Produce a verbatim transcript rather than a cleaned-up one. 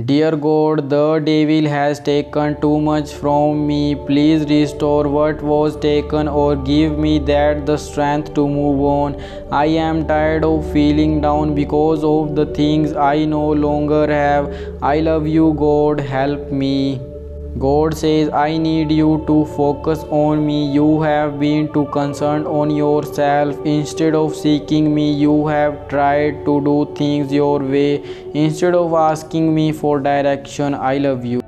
Dear God, the devil has taken too much from me. Please restore what was taken or give me that the strength to move on. I am tired of feeling down because of the things I no longer have. I love you, God. Help me. God says, I need you to focus on me. You have been too concerned on yourself. Instead of seeking me, you have tried to do things your way. Instead of asking me for direction, I love you.